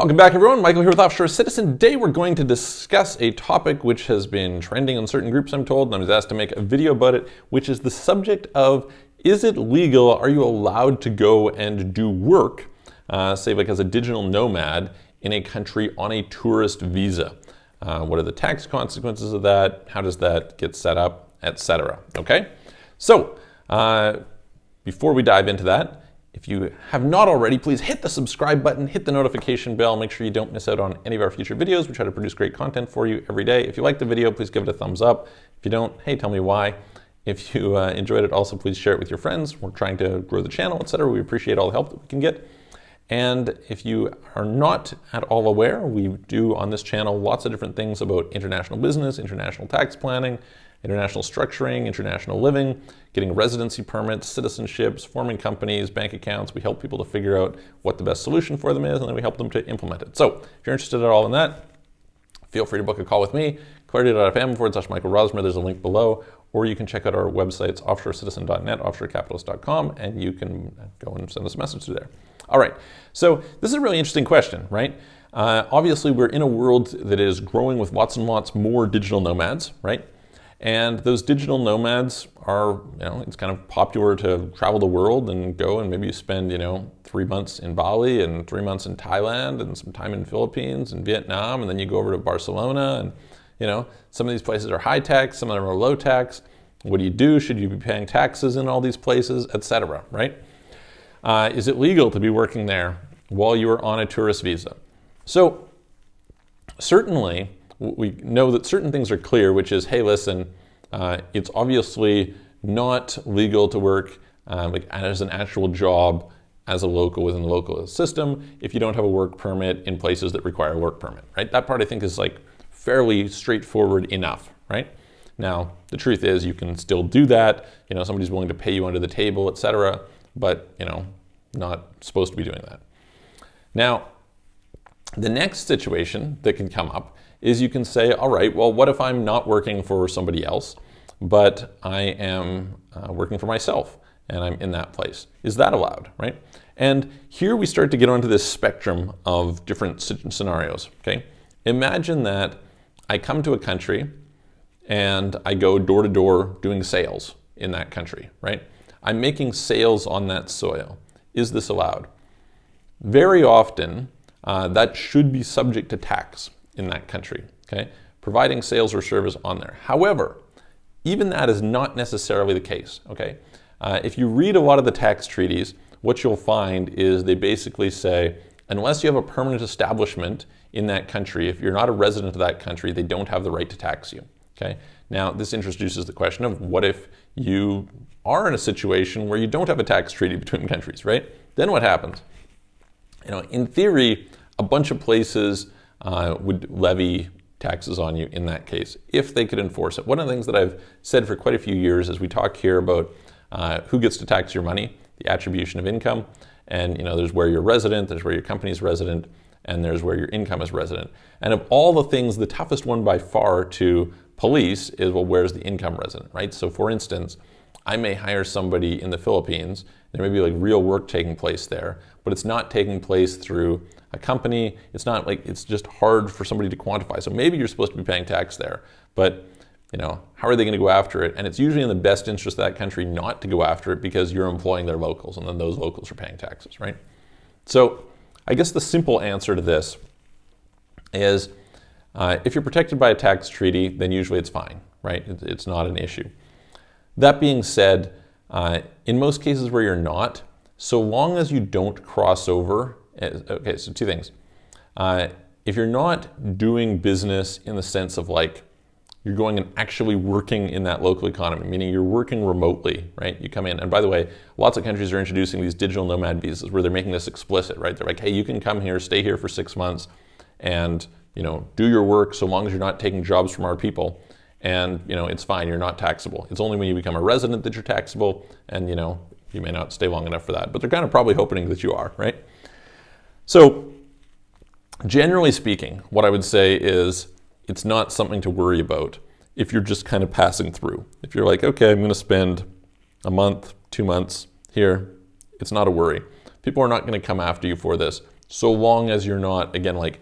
Welcome back, everyone. Michael here with Offshore Citizen. Today we're going to discuss a topic which has been trending on certain groups, I'm told, and I was asked to make a video about it, which is the subject of, is it legal, are you allowed to go and do work, say like as a digital nomad in a country on a tourist visa? What are the tax consequences of that? How does that get set up, etc.? Okay, so before we dive into that, if you have not already, please hit the subscribe button, hit the notification bell, make sure you don't miss out on any of our future videos. We try to produce great content for you every day. If you like the video, please give it a thumbs up. If you don't, hey, tell me why. If you enjoyed it, also please share it with your friends. We're trying to grow the channel, etc. We appreciate all the help that we can get. And if you are not at all aware, we do on this channel lots of different things about international business, international tax planning, international structuring, international living, getting residency permits, citizenships, forming companies, bank accounts. We help people to figure out what the best solution for them is, and then we help them to implement it. So if you're interested at all in that, feel free to book a call with me, clarity.fm/Michael Rosmer. There's a link below, or you can check out our websites, offshorecitizen.net, offshorecapitalist.com, and you can go and send us a message through there. All right, so this is a really interesting question, right? Obviously, we're in a world that is growing with lots and lots more digital nomads, right? And those digital nomads are, you know, it's kind of popular to travel the world and go and maybe you spend, you know, 3 months in Bali and 3 months in Thailand and some time in Philippines and Vietnam, and then you go over to Barcelona and, you know, some of these places are high tax, some of them are low tax. What do you do? Should you be paying taxes in all these places, etc., right? Is it legal to be working there while you are on a tourist visa? So certainly, we know that certain things are clear, which is, hey, listen, it's obviously not legal to work like as an actual job as a local within the local system if you don't have a work permit in places that require a work permit, right? That part I think is like fairly straightforward enough, right? Now, the truth is you can still do that. You know, somebody's willing to pay you under the table, etc., but, you know, not supposed to be doing that. Now, the next situation that can come up is you can say, all right, well, what if I'm not working for somebody else, but I am working for myself and I'm in that place? Is that allowed, right? And here we start to get onto this spectrum of different scenarios, okay? Imagine that I come to a country and I go door to door doing sales in that country, right? I'm making sales on that soil. Is this allowed? Very often, that should be subject to tax in that country, okay? Providing sales or service on there. However, even that is not necessarily the case, okay? If you read a lot of the tax treaties, what you'll find is they basically say, unless you have a permanent establishment in that country, if you're not a resident of that country, they don't have the right to tax you, okay? Now, this introduces the question of what if you are in a situation where you don't have a tax treaty between countries, right? Then what happens? You know, in theory, a bunch of places would levy taxes on you in that case, if they could enforce it. One of the things that I've said for quite a few years as we talk here about who gets to tax your money, the attribution of income, and you know, there's where you're resident, there's where your company's resident, and there's where your income is resident. And of all the things, the toughest one by far to police is, well, where's the income resident, right? So for instance, I may hire somebody in the Philippines, there may be like real work taking place there, but it's not taking place through a company. It's not like, it's just hard for somebody to quantify. So maybe you're supposed to be paying tax there, but you know, how are they going to go after it? And it's usually in the best interest of that country not to go after it because you're employing their locals and then those locals are paying taxes, right? So I guess the simple answer to this is if you're protected by a tax treaty, then usually it's fine, right? It's not an issue. That being said, in most cases where you're not, so long as you don't cross over, okay, so two things. If you're not doing business in the sense of like, you're going and actually working in that local economy, meaning you're working remotely, right? You come in, and by the way, lots of countries are introducing these digital nomad visas where they're making this explicit, right? They're like, hey, you can come here, stay here for 6 months and, you know, do your work so long as you're not taking jobs from our people. And, you know, it's fine, you're not taxable. It's only when you become a resident that you're taxable, and, you know, you may not stay long enough for that, but they're kind of probably hoping that you are, right? So generally speaking, what I would say is it's not something to worry about if you're just kind of passing through. If you're like, okay, I'm going to spend a month, 2 months here, it's not a worry. People are not going to come after you for this. so long as you're not, again, like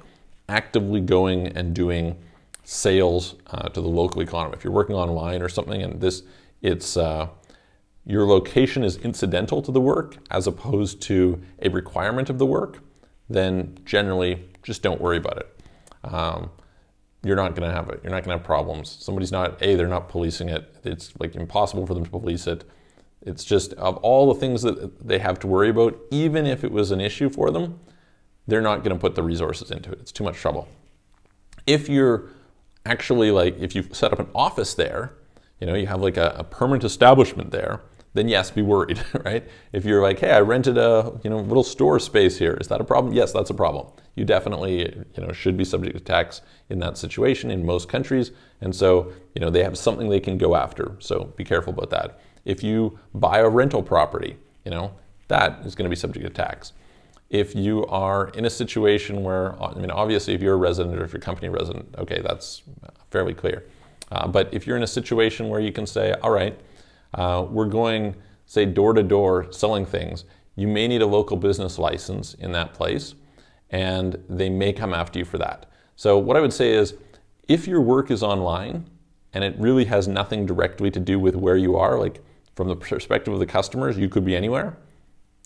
actively going and doing sales to the local economy. If you're working online or something and this, it's your location is incidental to the work as opposed to a requirement of the work, then generally just don't worry about it. You're not going to have it. You're not going to have problems. Somebody's not, A, they're not policing it. It's like impossible for them to police it. It's just of all the things that they have to worry about, even if it was an issue for them, they're not going to put the resources into it. It's too much trouble. If you're actually like, if you've set up an office there, you know, you have like a permanent establishment there, then yes, be worried, right? If you're like, hey, I rented a, you know, little store space here. Is that a problem? Yes, that's a problem. You definitely, you know, should be subject to tax in that situation in most countries. And so, you know, they have something they can go after. So be careful about that. If you buy a rental property, you know, that is going to be subject to tax. If you are in a situation where, I mean, obviously if you're a resident or if you're a company resident, okay, that's fairly clear. But if you're in a situation where you can say, all right, we're going, say, door to door selling things, you may need a local business license in that place, and they may come after you for that. So what I would say is, if your work is online and it really has nothing directly to do with where you are, like from the perspective of the customers, you could be anywhere,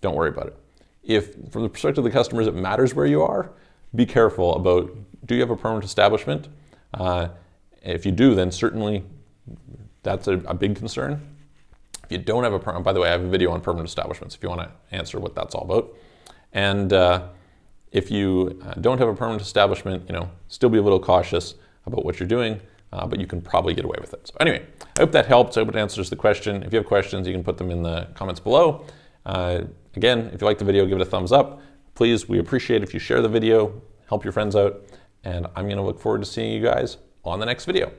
don't worry about it. If from the perspective of the customers, it matters where you are, be careful about, do you have a permanent establishment? If you do, then certainly that's a big concern. If you don't have a permit, by the way, I have a video on permanent establishments if you want to answer what that's all about. And if you don't have a permanent establishment, you know, still be a little cautious about what you're doing, but you can probably get away with it. So anyway, I hope that helps. I hope it answers the question. If you have questions, you can put them in the comments below. Again, if you like the video, give it a thumbs up. Please, we appreciate it if you share the video, help your friends out, and I'm going to look forward to seeing you guys on the next video.